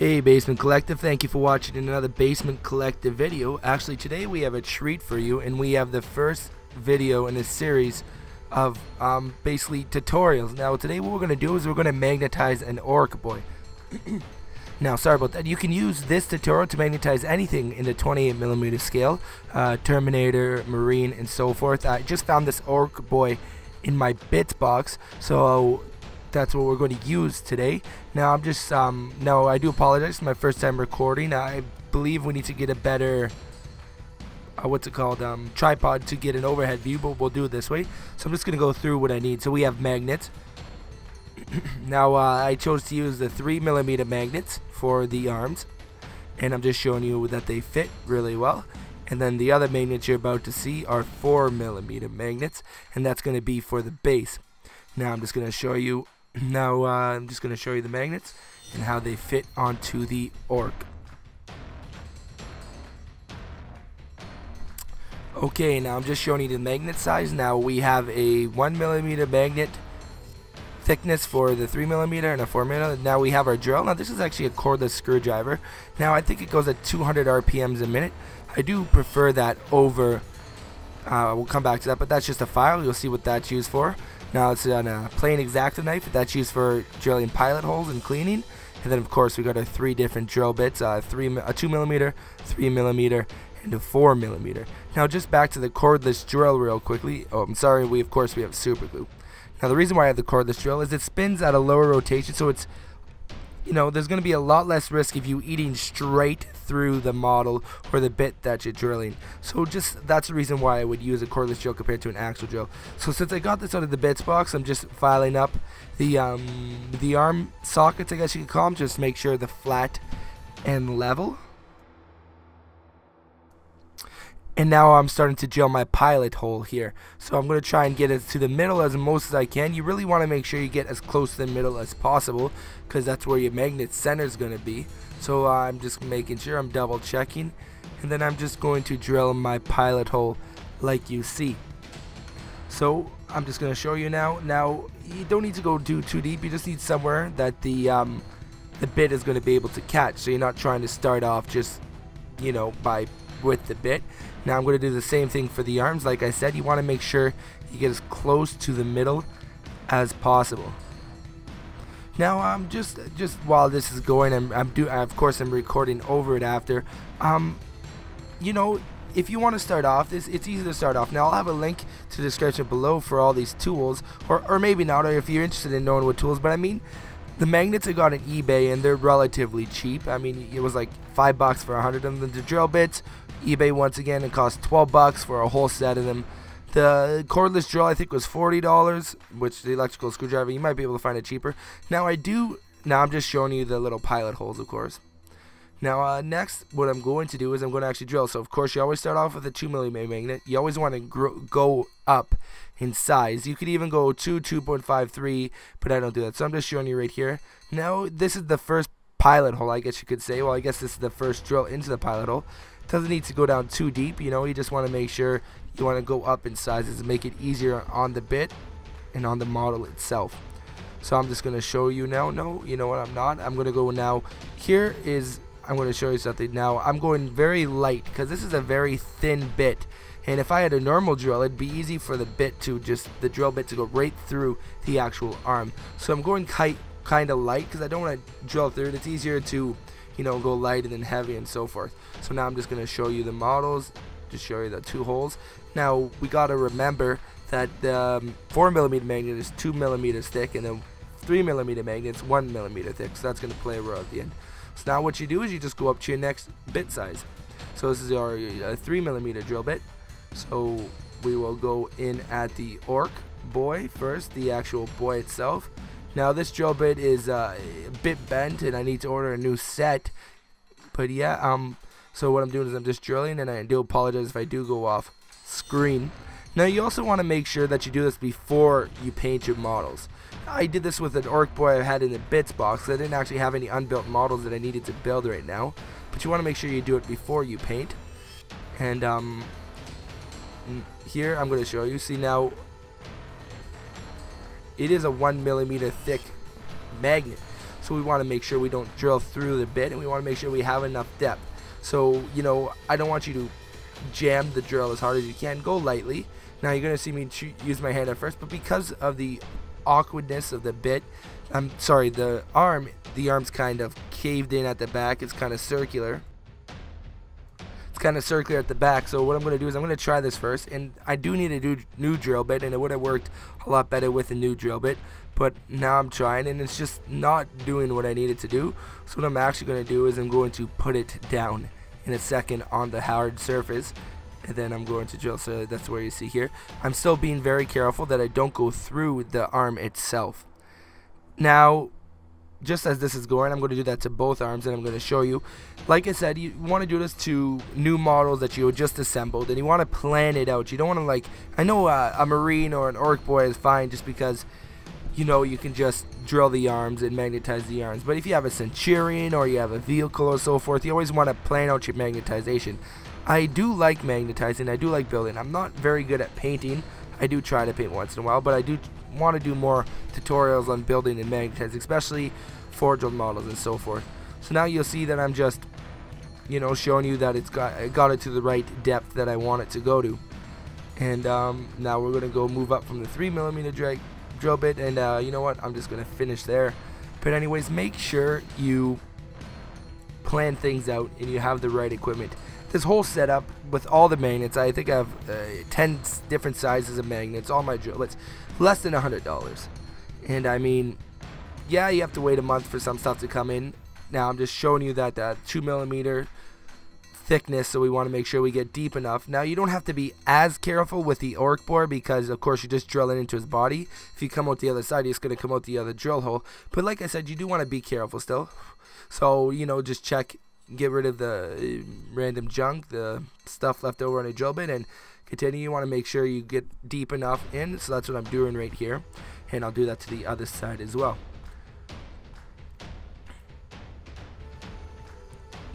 Hey Basement Collective, thank you for watching another Basement Collective video. Actually, today we have a treat for you, and we have the first video in a series of basically tutorials. Now today what we're going to do is we're going to magnetize an ork boy. Now, sorry about that. You can use this tutorial to magnetize anything in the 28mm scale, Terminator, Marine, and so forth. I just found this ork boy in my bits box, so that's what we're going to use today. Now I'm just now I do apologize, it's my first time recording. I believe we need to get a better tripod to get an overhead view, but we'll do it this way. So I'm just gonna go through what I need. So we have magnets. Now I chose to use the 3mm magnets for the arms, and I'm just showing you that they fit really well. And then the other magnets you're about to see are 4mm magnets, and that's gonna be for the base. Now I'm just gonna show you the magnets and how they fit onto the ork. Okay, now I'm just showing you the magnet size. Now we have a 1mm magnet thickness for the 3mm and a 4mm. Now we have our drill. Now this is actually a cordless screwdriver. Now I think it goes at 200 RPMs a minute. I do prefer that over we'll come back to that, but that's just a file. You'll see what that's used for. Now it's on a plain exacto knife. That's used for drilling pilot holes and cleaning. And then of course we got our three different drill bits: a 2mm, 3mm, and a 4mm. Now just back to the cordless drill real quickly. Oh, I'm sorry. We have super glue. Now the reason why I have the cordless drill is it spins at a lower rotation, so it's, you know, there's going to be a lot less risk of you eating straight through the model or the bit that you're drilling. So just that's the reason why I would use a cordless drill compared to an actual drill. So since I got this out of the bits box, I'm just filing up the arm sockets, I guess you could call them, just make sure they're flat and level. And now I'm starting to drill my pilot hole here. So I'm going to try and get it to the middle as most as I can. You really want to make sure you get as close to the middle as possible, because that's where your magnet center is going to be. So I'm just making sure I'm double checking. And then I'm just going to drill my pilot hole like you see. So I'm just going to show you now. Now you don't need to go too deep. You just need somewhere that the bit is going to be able to catch. So you're not trying to start off just, you know, by with the bit. Now I'm going to do the same thing for the arms. Like I said, you want to make sure you get as close to the middle as possible. Now I'm just while this is going, I'm recording over it after. You know, if you want to start off this, it's easy to start off. Now I'll have a link to the description below for all these tools, or maybe not, or if you're interested in knowing what tools. But I mean, the magnets I got on eBay, and they're relatively cheap. I mean, it was like $5 for 100 of them. The drill bits, eBay once again, it cost $12 for a whole set of them. The cordless drill I think was $40, which the electrical screwdriver, you might be able to find it cheaper. Now now I'm just showing you the little pilot holes, of course. Now next, what I'm going to do is I'm going to actually drill. So of course you always start off with a 2mm magnet. You always want to go up in size. You could even go 2, 2.5, 3, but I don't do that. So I'm just showing you right here. Now this is the first pilot hole, I guess you could say. Well, I guess this is the first drill into the pilot hole. Doesn't need to go down too deep. You know, you just want to make sure you want to go up in sizes to make it easier on the bit and on the model itself. So I'm just going to show you now. No, you know what, I'm not. I'm going to go now. Here is, I'm going to show you something. Now I'm going very light because this is a very thin bit, and if I had a normal drill, it'd be easy for the bit to just, the drill bit to go right through the actual arm. So I'm going kind of light because I don't want to drill through it. It's easier to, you know, go light and then heavy and so forth. So now I'm just going to show you the models, just show you the two holes. Now we got to remember that the 4mm magnet is 2mm thick, and then 3mm magnet is 1mm thick, so that's going to play a role at the end. So now what you do is you just go up to your next bit size. So this is our 3mm drill bit. So we will go in at the ork boy first, the actual boy itself. Now this drill bit is a bit bent, and I need to order a new set. But yeah, so what I'm doing is I'm just drilling, and I do apologize if I do go off screen. Now you also want to make sure that you do this before you paint your models. I did this with an ork boy I had in the bits box. I didn't actually have any unbuilt models that I needed to build right now, but you want to make sure you do it before you paint. And here I'm going to show you. See, now it is a 1mm thick magnet, So we want to make sure we don't drill through the bit, and we want to make sure we have enough depth. So, you know, I don't want you to jam the drill as hard as you can. Go lightly. Now you're going to see me use my hand at first, but because of the awkwardness of the bit, I'm sorry, the arm's kind of caved in at the back. It's kind of circular. It's kind of circular at the back. So what I'm going to do is I'm going to try this first, and I do need a new drill bit, and it would have worked a lot better with a new drill bit, but now I'm trying and it's just not doing what I need it to do. So what I'm actually going to do is I'm going to put it down in a second on the hard surface, and then I'm going to drill. So that's where you see here. I'm still being very careful that I don't go through the arm itself. Now, just as this is going, I'm going to do that to both arms, and I'm going to show you. Like I said, you want to do this to new models that you just assembled, and you want to plan it out. You don't want to, like, I know a Marine or an Ork Boy is fine just because, you know, you can just drill the arms and magnetize the arms. But if you have a Centurion or you have a vehicle or so forth, you always want to plan out your magnetization. I do like magnetizing. I do like building. I'm not very good at painting. I do try to paint once in a while, but I do want to do more tutorials on building and magnetizing, especially for drilled models and so forth. So now you'll see that I'm just, you know, showing you that I got it to the right depth that I want it to go to. And now we're going to go move up from the 3mm drill bit, and you know what, I'm just going to finish there. But anyways, make sure you plan things out and you have the right equipment. This whole setup with all the magnets, I think I have 10 different sizes of magnets, all my drillets, less than $100. And I mean, yeah, you have to wait a month for some stuff to come in. Now I'm just showing you that 2mm thickness, so we want to make sure we get deep enough. Now you don't have to be as careful with the Ork Boy because of course you're just drilling into his body. If you come out the other side, he's going to come out the other drill hole. But like I said, you do want to be careful still. So, you know, just check, get rid of the random junk, the stuff left over in a drill bit, and continue. You want to make sure you get deep enough in, so that's what I'm doing right here. And I'll do that to the other side as well.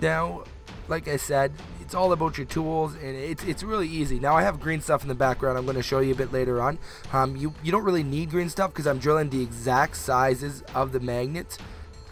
Now, like I said, it's all about your tools, and it's really easy. Now I have green stuff in the background. I'm going to show you a bit later on. You don't really need green stuff because I'm drilling the exact sizes of the magnets.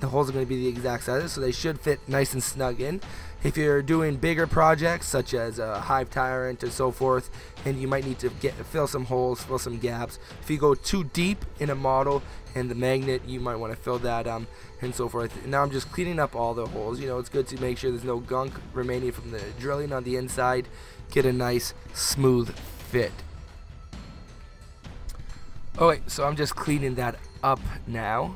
The holes are going to be the exact sizes, so they should fit nice and snug in. If you're doing bigger projects such as a Hive Tyrant and so forth, and you might need to fill some holes, fill some gaps. If you go too deep in a model and the magnet, you might want to fill that and so forth. And now I'm just cleaning up all the holes. You know, it's good to make sure there's no gunk remaining from the drilling on the inside. Get a nice smooth fit. Okay, so I'm just cleaning that up now.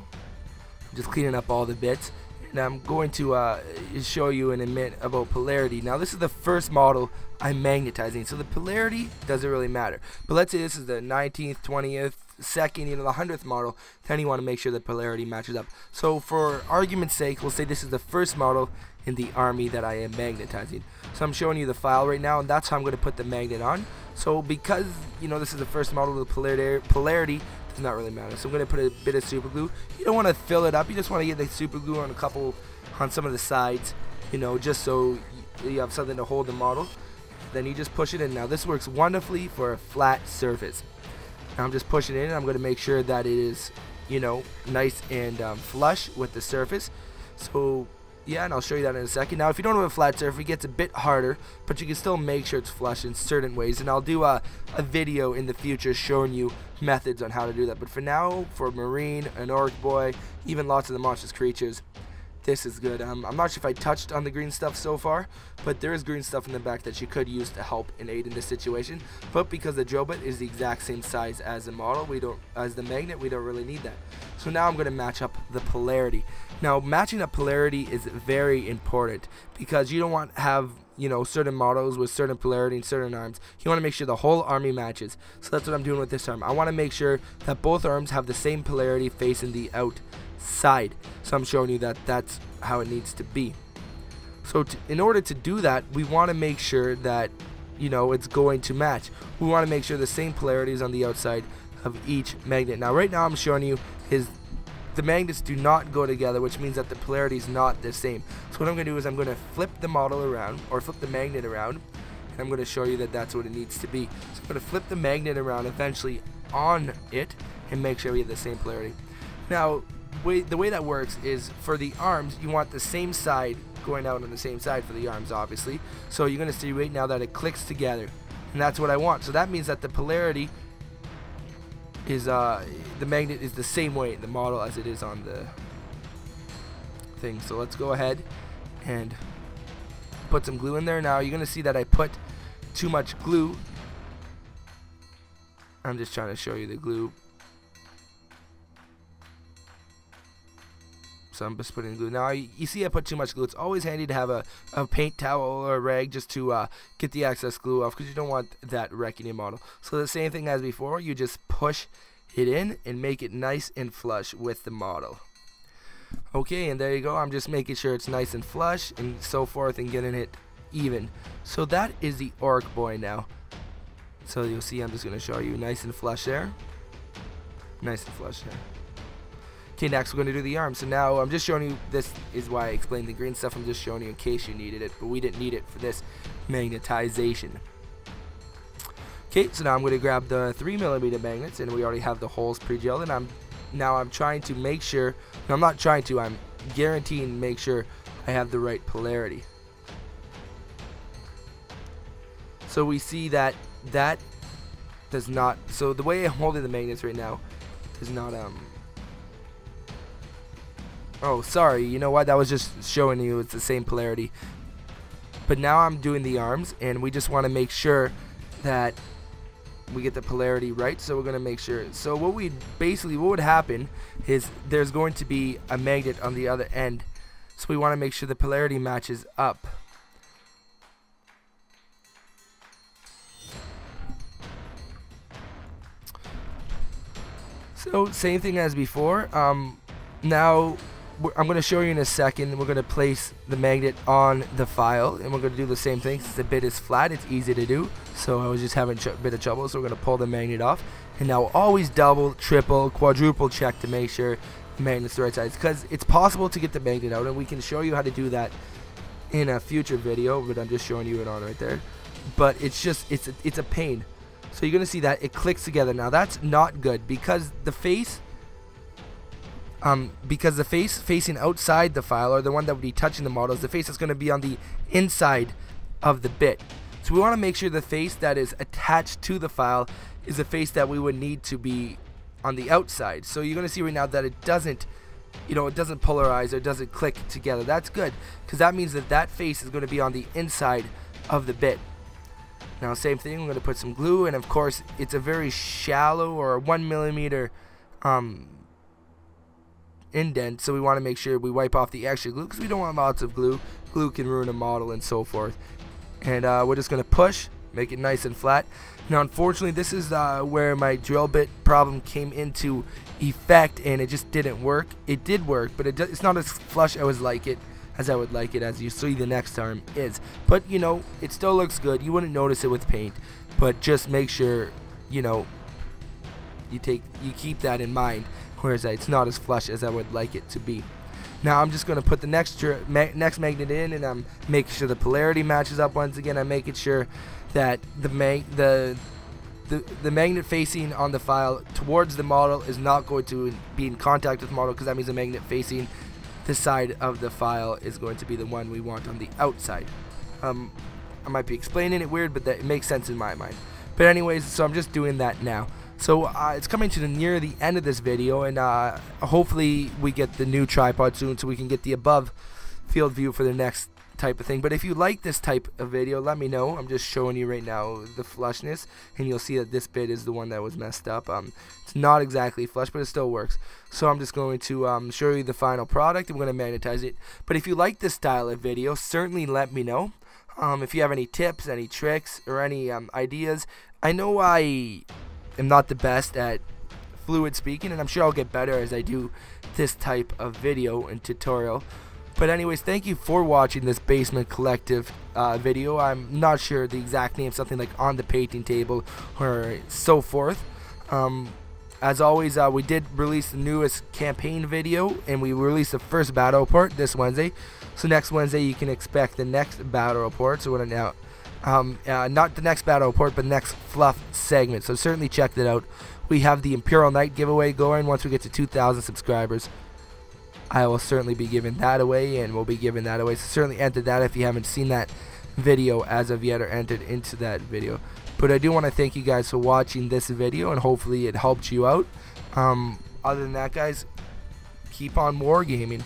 I'm just cleaning up all the bits. And I'm going to show you in a minute about polarity. Now this is the first model I'm magnetizing, so the polarity doesn't really matter. But let's say this is the 19th, 20th, 2nd, you know, the 100th model, then you want to make sure the polarity matches up. So for argument's sake, we'll say this is the first model in the army that I am magnetizing. So I'm showing you the file right now, and that's how I'm going to put the magnet on. So because, you know, this is the first model, the polarity does not really matter. So I'm going to put a bit of super glue. You don't want to fill it up, you just want to get the super glue on on some of the sides, you know, just so you have something to hold the model. Then you just push it in. Now this works wonderfully for a flat surface. Now I'm just pushing it in. I'm going to make sure that it is, you know, nice and flush with the surface. So yeah, and I'll show you that in a second. Now if you don't have a flat surface, it gets a bit harder, but you can still make sure it's flush in certain ways, and I'll do a video in the future showing you methods on how to do that. But for now, for Marine, an Orc Boy, even lots of the monstrous creatures, this is good. I'm not sure if I touched on the green stuff so far, but there is green stuff in the back that you could use to help and aid in this situation. But because the drill bit is the exact same size as the model, as the magnet, we don't really need that. So now I'm going to match up the polarity. Now matching up polarity is very important because you don't want to have, you know, certain models with certain polarity and certain arms. You want to make sure the whole army matches. So that's what I'm doing with this arm. I want to make sure that both arms have the same polarity facing the outside. So I'm showing you that that's how it needs to be. So in order to do that, we want to make sure that, you know, it's going to match. We want to make sure the same polarity is on the outside of each magnet. Now right now I'm showing you the magnets do not go together, which means that the polarity is not the same. So what I'm going to do is I'm going to flip the model around, or flip the magnet around, and I'm going to show you that that's what it needs to be. So I'm going to flip the magnet around eventually on it and make sure we have the same polarity. Now the way that works is for the arms, you want the same side going out on the same side for the arms, obviously. So you're going to see right now that it clicks together, and that's what I want. So that means that the polarity is, the magnet is the same way in the model as it is on the thing. So let's go ahead and put some glue in there. Now you're going to see that I put too much glue. I'm just trying to show you the glue. So I'm just putting glue. Now you see I put too much glue. It's always handy to have a paint towel or a rag just to get the excess glue off, because you don't want that wrecking your model. So the same thing as before, you just push it in and make it nice and flush with the model. Okay, and there you go. I'm just making sure it's nice and flush and so forth and getting it even. So that is the ork boy now. So you'll see I'm just going to show you nice and flush there. Nice and flush there. Okay, next we're going to do the arm. So now I'm just showing you, this is why I explained the green stuff. I'm just showing you in case you needed it, but we didn't need it for this magnetization. Okay, so now I'm going to grab the 3mm magnets, and we already have the holes pre-drilled, and I'm trying to make sure, no, I'm not trying to, I'm guaranteeing to make sure I have the right polarity. So we see that that does not, so the way I'm holding the magnets right now does not, oh, sorry, you know what, that was just showing you it's the same polarity. But now I'm doing the arms, and we just want to make sure that we get the polarity right, so we're going to make sure. So what we basically, what would happen is there's going to be a magnet on the other end, so we want to make sure the polarity matches up. So same thing as before. Now I'm going to show you in a second, we're going to place the magnet on the file, and we're going to do the same thing. Since the bit is flat, it's easy to do, so I was just having a bit of trouble, so we're going to pull the magnet off. And now always double, triple, quadruple check to make sure the magnet's the right size, because it's possible to get the magnet out, and we can show you how to do that in a future video, but I'm just showing you it on right there. But it's just, it's a pain. So you're going to see that it clicks together. Now that's not good, because the face, face facing outside the file, or the one that would be touching the model, is the face that's going to be on the inside of the bit. So we want to make sure the face that is attached to the file is the face that we would need to be on the outside. So you're going to see right now that it doesn't, you know, it doesn't polarize or it doesn't click together. That's good, because that means that that face is going to be on the inside of the bit. Now same thing, I'm going to put some glue, and of course it's a very shallow, or 1mm indent, so we want to make sure we wipe off the extra glue, because we don't want lots of glue. Glue can ruin a model and so forth. And we're just going to push, make it nice and flat. Now unfortunately this is where my drill bit problem came into effect, and it just didn't work. It did work, but it's not as flush as I would like it, as you see the next arm is. But you know, it still looks good. You wouldn't notice it with paint, but just make sure, you know, you keep that in mind. Whereas it's not as flush as I would like it to be. Now I'm just going to put the next magnet in, and I'm making sure the polarity matches up once again. I'm making sure that the magnet facing on the file towards the model is not going to be in contact with the model, because that means the magnet facing the side of the file is going to be the one we want on the outside. I might be explaining it weird, but that it makes sense in my mind. But anyways, so I'm just doing that now. So it's coming to near the end of this video, and hopefully we get the new tripod soon, so we can get the above field view for the next type of thing. But if you like this type of video, let me know. I'm just showing you right now the flushness, and you'll see that this bit is the one that was messed up. It's not exactly flush, but it still works. So I'm just going to show you the final product, and we're going to magnetize it. But if you like this style of video, certainly let me know. If you have any tips, any tricks, or any ideas. I know I'm not the best at fluid speaking, and I'm sure I'll get better as I do this type of video and tutorial. But anyways, thank you for watching this Basement Collective video. I'm not sure the exact name, something like On the Painting Table or so forth. As always, we did release the newest campaign video, and we released the first battle report this Wednesday. So next Wednesday you can expect the next battle report. So not the next battle report, but next fluff segment. So certainly check that out. We have the Imperial Knight giveaway going once we get to 2,000 subscribers. I will certainly be giving that away, and we'll be giving that away. So certainly enter that if you haven't seen that video as of yet or entered into that video. But I do want to thank you guys for watching this video, and hopefully it helped you out. Other than that, guys, keep on wargaming.